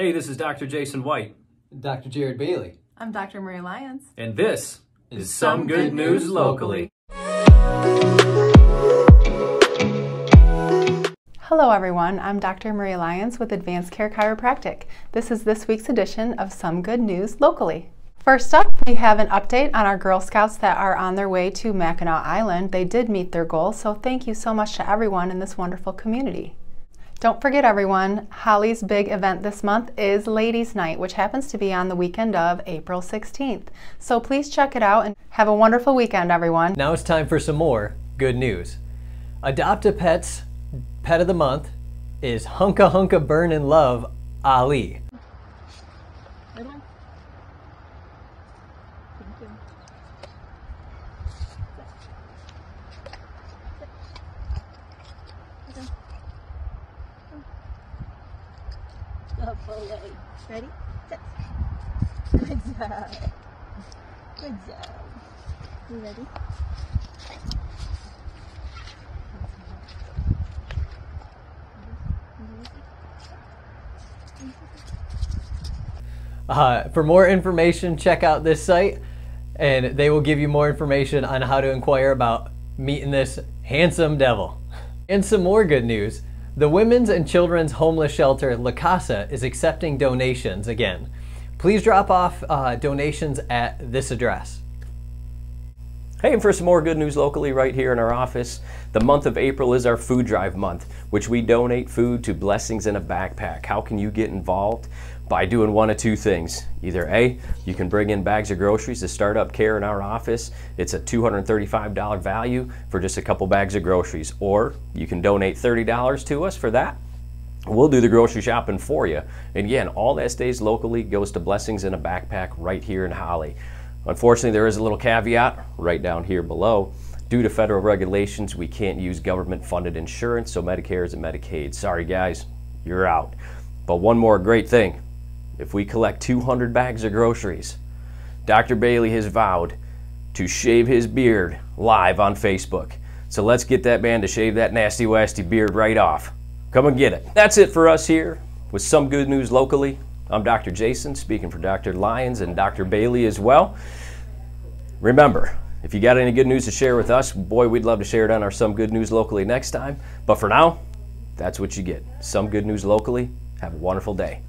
Hey, this is Dr. Jason White. Dr. Jared Bailey. I'm Dr. Marie Lyons. And this is Some Good News Locally. Hello everyone, I'm Dr. Marie Lyons with Advanced Care Chiropractic. This is this week's edition of Some Good News Locally. First up, we have an update on our Girl Scouts that are on their way to Mackinac Island. They did meet their goal, so thank you so much to everyone in this wonderful community. Don't forget everyone, Holly's big event this month is Ladies' Night, which happens to be on the weekend of April 16th. So please check it out and have a wonderful weekend, everyone. Now it's time for some more good news. Adopt-a-Pet's Pet of the Month is Hunka Hunka Burning Ali. Ready? Set. Good job. Good job. You ready? For more information, check out this site, and they will give you more information on how to inquire about meeting this handsome devil. And some more good news. The Women's and Children's Homeless Shelter La Casa is accepting donations again. Please drop off donations at this address. Hey, and for some more good news locally right here in our office, the month of April is our food drive month, which we donate food to Blessings in a Backpack. How can you get involved? By doing one of two things. Either A, you can bring in bags of groceries to Start Up Care in our office. It's a $235 value for just a couple bags of groceries. Or you can donate $30 to us for that. We'll do the grocery shopping for you. And again, all that stays locally, goes to Blessings in a Backpack right here in Holly. Unfortunately, there is a little caveat right down here below. Due to federal regulations, we can't use government-funded insurance, so Medicare's and Medicaid. Sorry guys, you're out. But one more great thing. If we collect 200 bags of groceries, Dr. Bailey has vowed to shave his beard live on Facebook. So let's get that man to shave that nasty, wasty beard right off. Come and get it. That's it for us here with Some Good News Locally. I'm Dr. Jason, speaking for Dr. Lyons and Dr. Bailey as well. Remember, if you got any good news to share with us, boy, we'd love to share it on our Some Good News Locally next time. But for now, that's what you get. Some Good News Locally. Have a wonderful day.